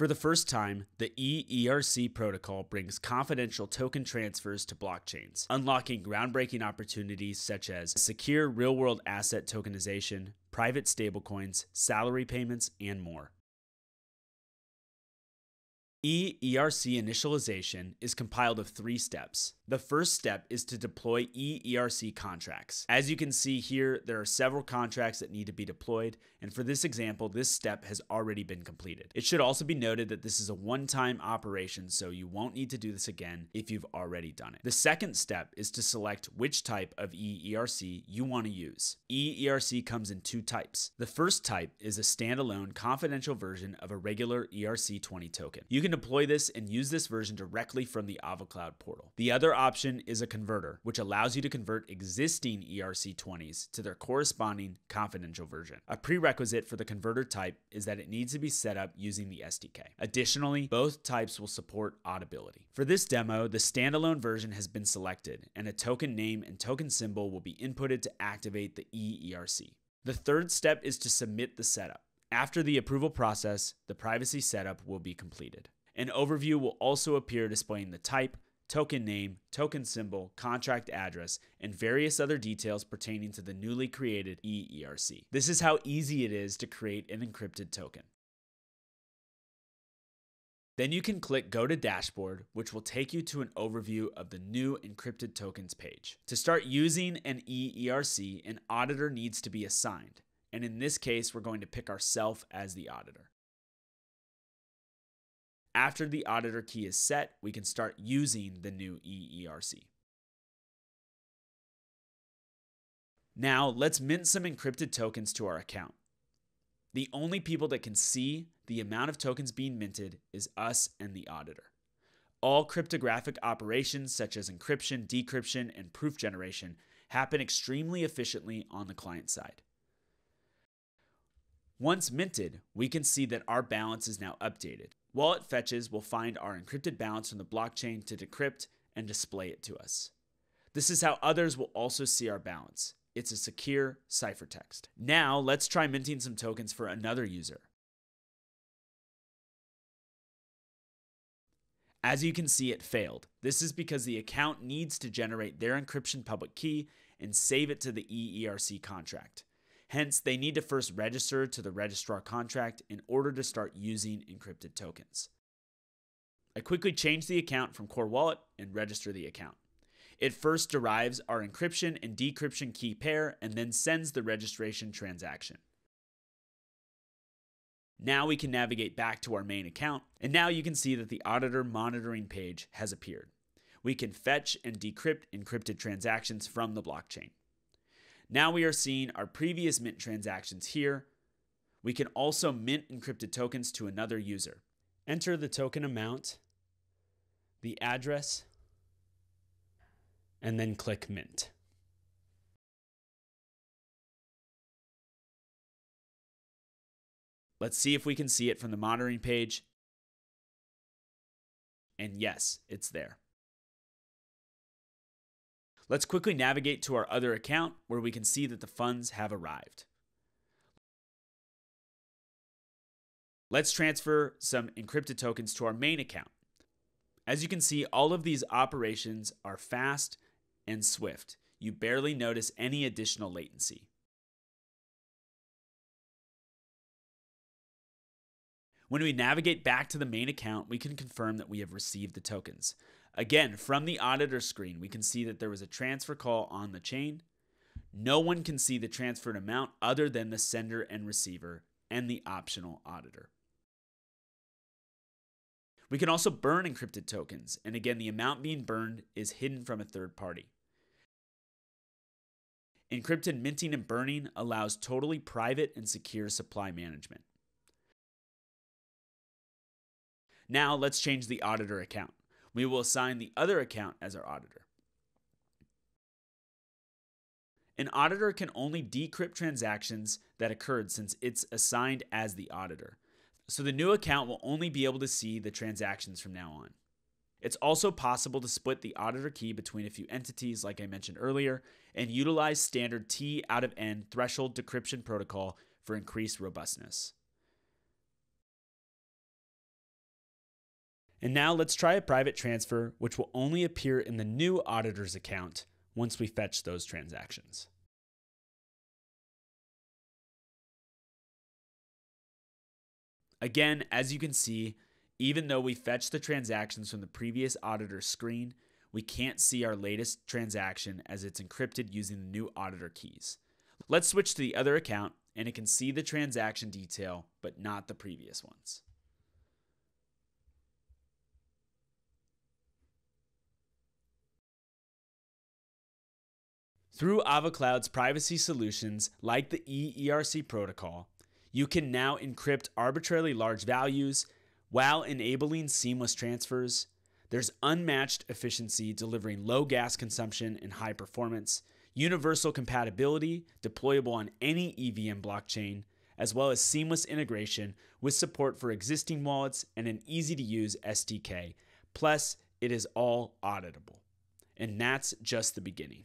For the first time, the ERC protocol brings confidential token transfers to blockchains, unlocking groundbreaking opportunities such as secure real-world asset tokenization, private stablecoins, salary payments, and more. EERC initialization is compiled of 3 steps. The first step is to deploy EERC contracts. As you can see here, there are several contracts that need to be deployed, and for this example, this step has already been completed. It should also be noted that this is a one-time operation, so you won't need to do this again if you've already done it. The second step is to select which type of EERC you want to use. EERC comes in 2 types. The first type is a standalone confidential version of a regular ERC20 token. You can deploy this and use this version directly from the AvaCloud portal. The other option is a converter, which allows you to convert existing ERC20s to their corresponding confidential version. A prerequisite for the converter type is that it needs to be set up using the SDK. Additionally, both types will support auditability. For this demo, the standalone version has been selected, and a token name and token symbol will be inputted to activate the EERC. The third step is to submit the setup. After the approval process, the privacy setup will be completed. An overview will also appear displaying the type, token name, token symbol, contract address, and various other details pertaining to the newly created EERC. This is how easy it is to create an encrypted token. Then you can click Go to Dashboard, which will take you to an overview of the new encrypted tokens page. To start using an EERC, an auditor needs to be assigned. And in this case, we're going to pick ourselves as the auditor. After the auditor key is set, we can start using the new EERC. Now, let's mint some encrypted tokens to our account. The only people that can see the amount of tokens being minted is us and the auditor. All cryptographic operations such as encryption, decryption, and proof generation happen extremely efficiently on the client side. Once minted, we can see that our balance is now updated. Wallet fetches will find our encrypted balance from the blockchain to decrypt and display it to us. This is how others will also see our balance. It's a secure ciphertext. Now let's try minting some tokens for another user. As you can see, it failed. This is because the account needs to generate their encryption public key and save it to the EERC contract. Hence, they need to first register to the registrar contract in order to start using encrypted tokens. I quickly change the account from Core Wallet and register the account. It first derives our encryption and decryption key pair and then sends the registration transaction. Now we can navigate back to our main account, and now you can see that the auditor monitoring page has appeared. We can fetch and decrypt encrypted transactions from the blockchain. Now we are seeing our previous mint transactions here. We can also mint encrypted tokens to another user. Enter the token amount, the address, and then click mint. Let's see if we can see it from the monitoring page. And yes, it's there. Let's quickly navigate to our other account where we can see that the funds have arrived. Let's transfer some encrypted tokens to our main account. As you can see, all of these operations are fast and swift. You barely notice any additional latency. When we navigate back to the main account, we can confirm that we have received the tokens. Again, from the auditor screen, we can see that there was a transfer call on the chain. No one can see the transferred amount other than the sender and receiver and the optional auditor. We can also burn encrypted tokens, and again, the amount being burned is hidden from a third party. Encrypted minting and burning allows totally private and secure supply management. Now let's change the auditor account. We will assign the other account as our auditor. An auditor can only decrypt transactions that occurred since it's assigned as the auditor. So the new account will only be able to see the transactions from now on. It's also possible to split the auditor key between a few entities, like I mentioned earlier, and utilize standard T/N threshold decryption protocol for increased robustness. And now let's try a private transfer, which will only appear in the new auditor's account once we fetch those transactions. Again, as you can see, even though we fetched the transactions from the previous auditor screen, we can't see our latest transaction as it's encrypted using the new auditor keys. Let's switch to the other account and it can see the transaction detail, but not the previous ones. Through AvaCloud's privacy solutions like the ERC protocol, you can now encrypt arbitrarily large values while enabling seamless transfers. There's unmatched efficiency delivering low gas consumption and high performance, universal compatibility deployable on any EVM blockchain, as well as seamless integration with support for existing wallets and an easy-to-use SDK. Plus, it is all auditable. And that's just the beginning.